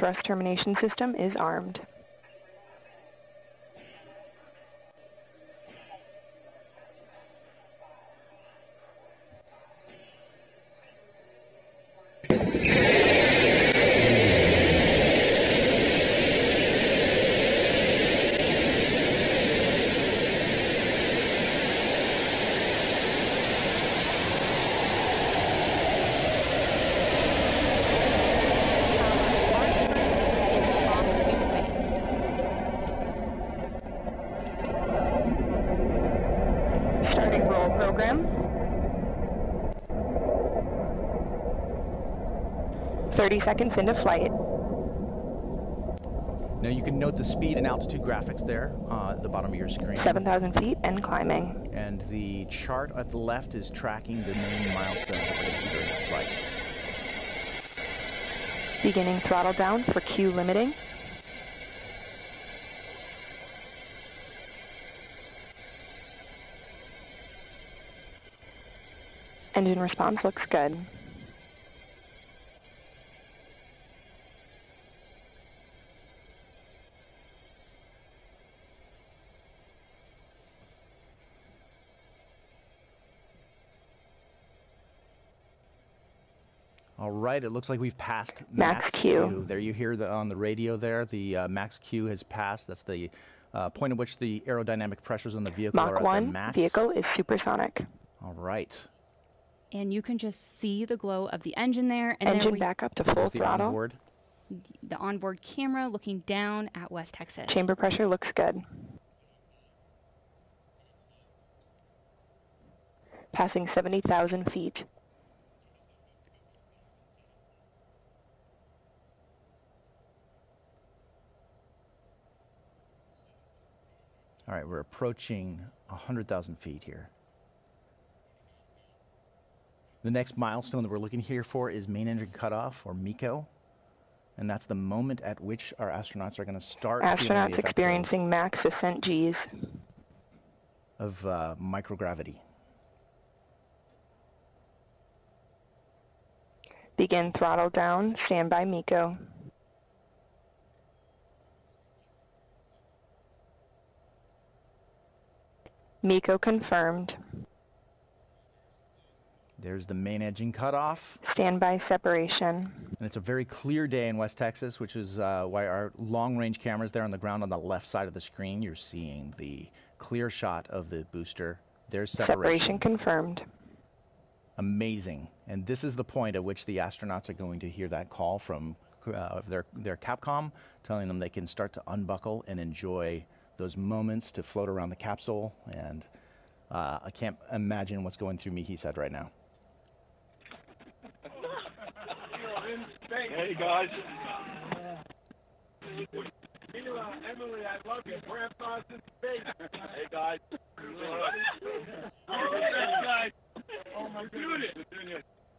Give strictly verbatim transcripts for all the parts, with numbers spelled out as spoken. thrust termination system is armed. thirty seconds into flight. Now you can note the speed and altitude graphics there uh, at the bottom of your screen. seven thousand feet and climbing. And the chart at the left is tracking the main milestones that we're considering in flight. Beginning throttle down for Q limiting. Engine response looks good. All right, it looks like we've passed max, max Q. Q. There you hear the, on the radio there, the uh, max Q has passed. That's the uh, point at which the aerodynamic pressures on the vehicle Mach are at one, their max. Vehicle is supersonic. All right. And you can just see the glow of the engine there. And engine there we, back up to full the throttle. Onboard. The onboard camera looking down at West Texas. Chamber pressure looks good. Passing seventy thousand feet. All right, we're approaching one hundred thousand feet here. The next milestone that we're looking here for is main engine cutoff, or MECO, and that's the moment at which our astronauts are going to start. Astronauts the experiencing of, max ascent Gs of uh, microgravity. Begin throttle down. Standby MECO. MECO confirmed. There's the main engine cutoff. Standby separation. And it's a very clear day in West Texas, which is uh, why our long-range cameras there on the ground on the left side of the screen, you're seeing the clear shot of the booster. There's separation. Separation confirmed. Amazing. And this is the point at which the astronauts are going to hear that call from uh, their, their CAPCOM, telling them they can start to unbuckle and enjoy those moments to float around the capsule, and uh, I can't imagine what's going through me, he said, right now. Hey, guys. Emily, I love you. Grandpa's in space. Hey, guys. Oh, my goodness.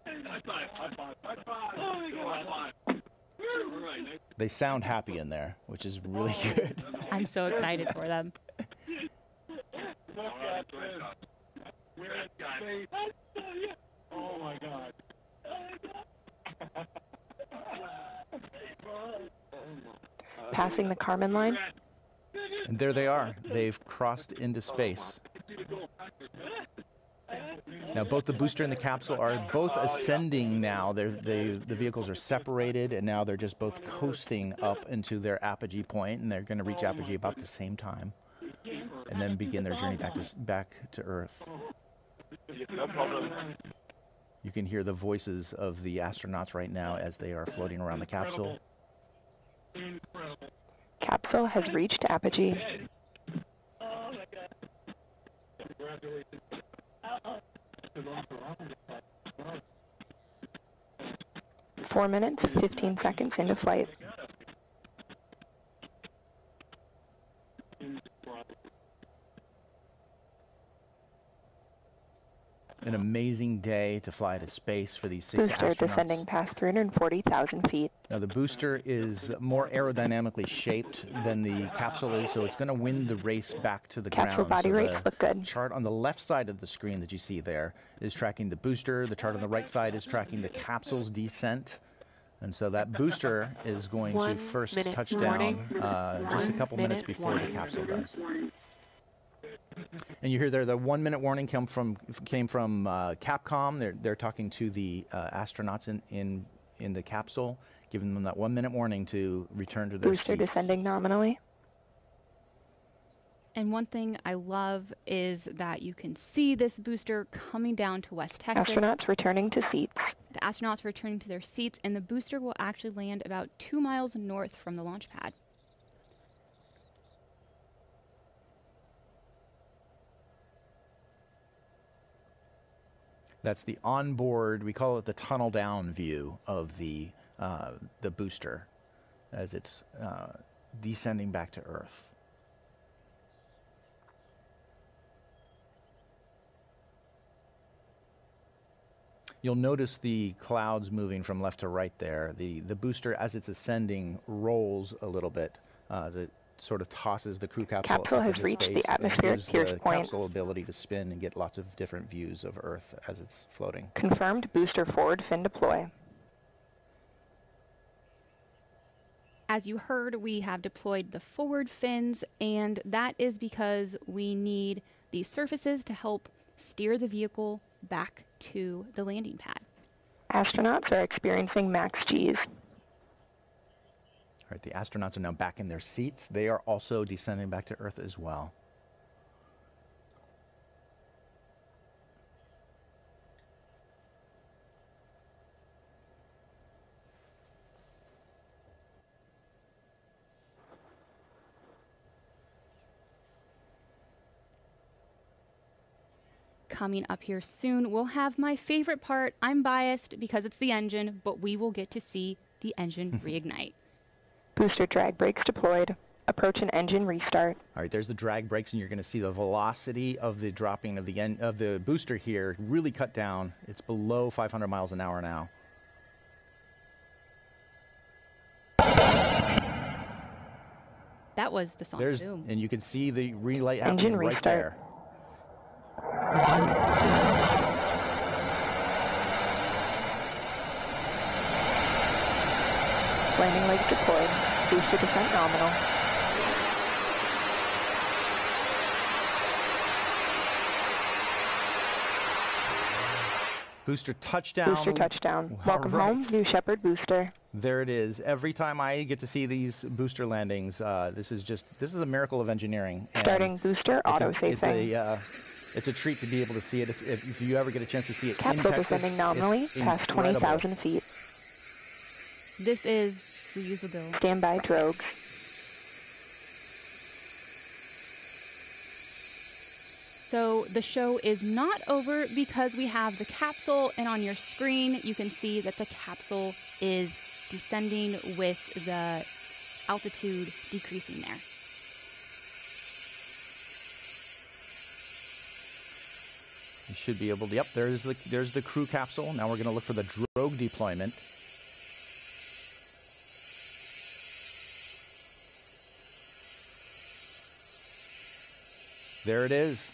High five. High five. High five. Oh, my God. They sound happy in there, which is really good. I'm so excited for them. Oh my God. Passing the Kármán line. And there they are. They've crossed into space. Now both the booster and the capsule are both ascending now. They're, they, the vehicles are separated, and now they're just both coasting up into their apogee point, and they're going to reach apogee about the same time, and then begin their journey back to, back to Earth. No problem. You can hear the voices of the astronauts right now as they are floating around the capsule. Capsule has reached apogee. Oh my God. Congratulations. Four minutes, fifteen seconds into flight. An amazing day to fly to space for these six astronauts. Booster descending past three hundred forty thousand feet. Now the booster is more aerodynamically shaped than the capsule is, so it's going to win the race back to the capsule ground. Body rates look good. The chart on the left side of the screen that you see there is tracking the booster. The chart on the right side is tracking the capsule's descent. And so that booster is going one to first minute, touch down uh, just a couple minute minutes before warning. the capsule does. And you hear there the one minute warning came from came from uh, CAPCOM. They're they're talking to the uh, astronauts in, in in the capsule, giving them that one minute warning to return to their booster seats. Descending nominally. And one thing I love is that you can see this booster coming down to West Texas. Astronauts returning to seats. The astronauts returning to their seats, and the booster will actually land about two miles north from the launch pad. That's the onboard, we call it the tunnel down view of the, uh, the booster as it's uh, descending back to Earth. You'll notice the clouds moving from left to right there. The, the booster, as it's ascending, rolls a little bit. Uh, it sort of tosses the crew capsule, capsule up into has reached space the atmosphere and gives the point. capsule ability to spin and get lots of different views of Earth as it's floating. Confirmed booster forward fin deploy. As you heard, we have deployed the forward fins, and that is because we need these surfaces to help steer the vehicle back to the landing pad. Astronauts are experiencing max G's. All right, the astronauts are now back in their seats. They are also descending back to Earth as well. Coming up here soon, we'll have my favorite part. I'm biased because it's the engine, but we will get to see the engine reignite. Booster drag brakes deployed. Approach and engine restart. All right, there's the drag brakes, and you're going to see the velocity of the dropping of the en of the booster here really cut down. It's below five hundred miles an hour now. That was the sonic boom, and you can see the relight happening right there. Landing legs deployed. Booster descent nominal. Booster touchdown. Booster touchdown. Welcome right. home, New Shepard booster. There it is. Every time I get to see these booster landings, uh, this is just this is a miracle of engineering. And starting booster auto safing. It's a treat to be able to see it. It's, if, if you ever get a chance to see it Capsule in Texas, descending nominally past twenty thousand feet. This is reusable. Standby drogue. So the show is not over because we have the capsule, and on your screen you can see that the capsule is descending with the altitude decreasing there. You should be able to, yep, there's the, there's the crew capsule. Now we're going to look for the drogue deployment. There it is.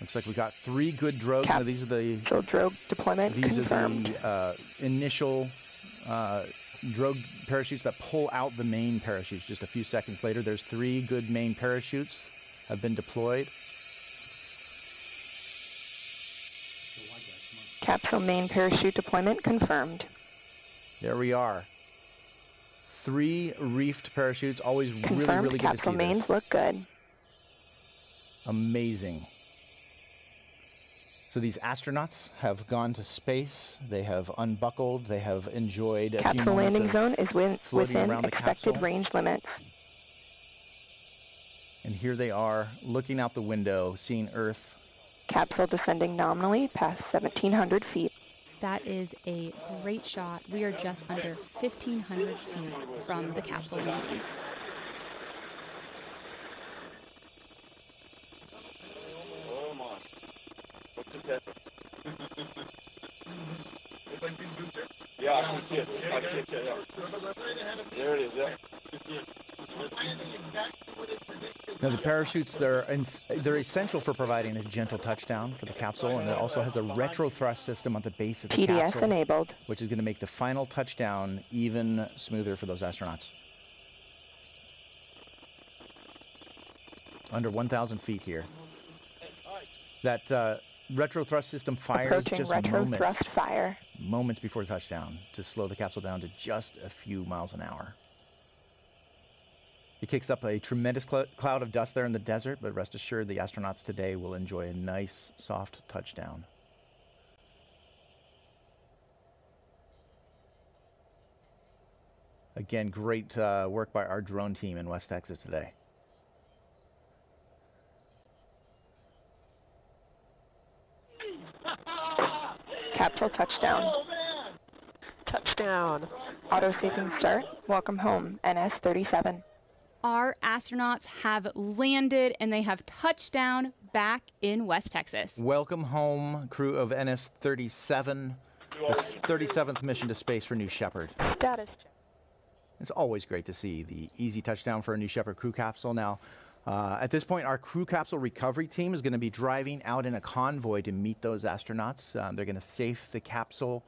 Looks like we got three good drogues. Now these are the so drogue deployment These confirmed. are the uh, initial uh, drogue parachutes that pull out the main parachutes just a few seconds later. There's three good main parachutes have been deployed. Capsule main parachute deployment confirmed. There we are. Three reefed parachutes. Always confirmed. really, really good to see this. Capsule mains look good. Amazing. So these astronauts have gone to space. They have unbuckled. They have enjoyed a few moments of floating around the capsule. Capsule landing zone is within expected range limits. And here they are looking out the window, seeing Earth. Capsule descending nominally past seventeen hundred feet. That is a great shot. We are just under fifteen hundred feet from the capsule landing. Yeah, I can see it. I can see it. There it is. Yeah. Now the parachutes, they're, they're essential for providing a gentle touchdown for the capsule, and it also has a retro thrust system on the base of the T D S capsule, enabled, which is going to make the final touchdown even smoother for those astronauts. Under one thousand feet here. That uh, retro thrust system fires just moments, thrust fire. moments before touchdown to slow the capsule down to just a few miles an hour. It kicks up a tremendous cl cloud of dust there in the desert, but rest assured the astronauts today will enjoy a nice, soft touchdown. Again, great uh, work by our drone team in West Texas today. Capsule touchdown. Touchdown. Auto-seeking start. Welcome home, N S thirty-seven. Our astronauts have landed and they have touched down back in West Texas. Welcome home, crew of N S thirty-seven, the thirty-seventh mission to space for New Shepard. Status check. It's always great to see the easy touchdown for a New Shepard crew capsule. Now, uh, at this point, our crew capsule recovery team is going to be driving out in a convoy to meet those astronauts. Um, they're going to safe the capsule.